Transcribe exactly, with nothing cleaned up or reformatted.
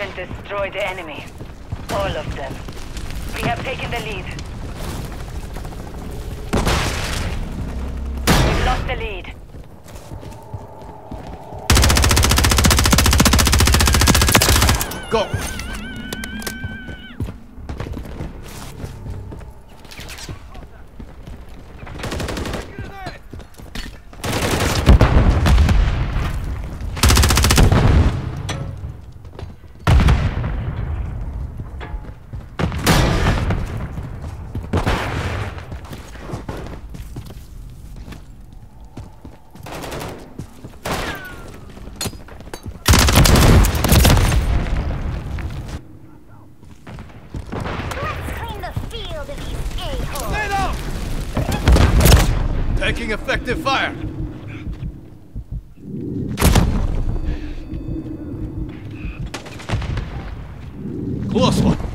Agent destroyed the enemy. All of them. We have taken the lead. We've lost the lead. Go! Taking effective fire. Close one.